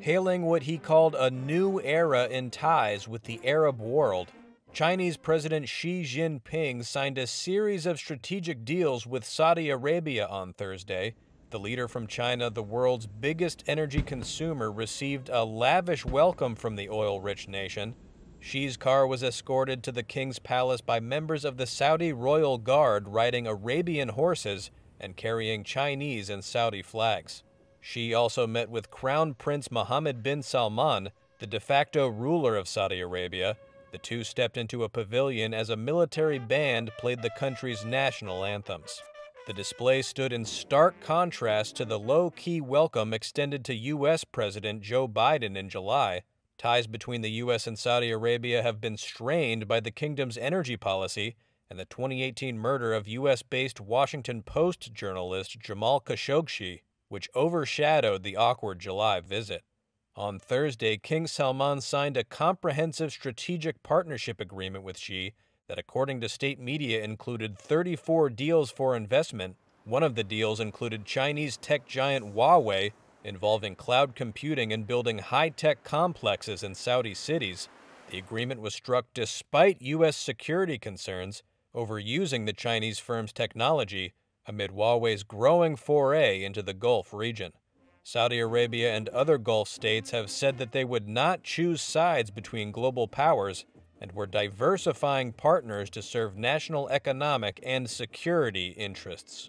Hailing what he called a new era in ties with the Arab world, Chinese President Xi Jinping signed a series of strategic deals with Saudi Arabia on Thursday. The leader from China, the world's biggest energy consumer, received a lavish welcome from the oil-rich nation. Xi's car was escorted to the king's palace by members of the Saudi royal guard riding Arabian horses and carrying Chinese and Saudi flags. Xi also met with Crown Prince Mohammed bin Salman, the de facto ruler of Saudi Arabia. The two stepped into a pavilion as a military band played the country's national anthems. The display stood in stark contrast to the low-key welcome extended to U.S. President Joe Biden in July. Ties between the U.S. and Saudi Arabia have been strained by the kingdom's energy policy and the 2018 murder of U.S.-based Washington Post journalist Jamal Khashoggi, which overshadowed the awkward July visit. On Thursday, King Salman signed a comprehensive strategic partnership agreement with Xi that, according to state media, included 34 deals for investment. One of the deals included Chinese tech giant Huawei, involving cloud computing and building high-tech complexes in Saudi cities. The agreement was struck despite U.S. security concerns over using the Chinese firm's technology amid Huawei's growing foray into the Gulf region. Saudi Arabia and other Gulf states have said that they would not choose sides between global powers and were diversifying partners to serve national economic and security interests.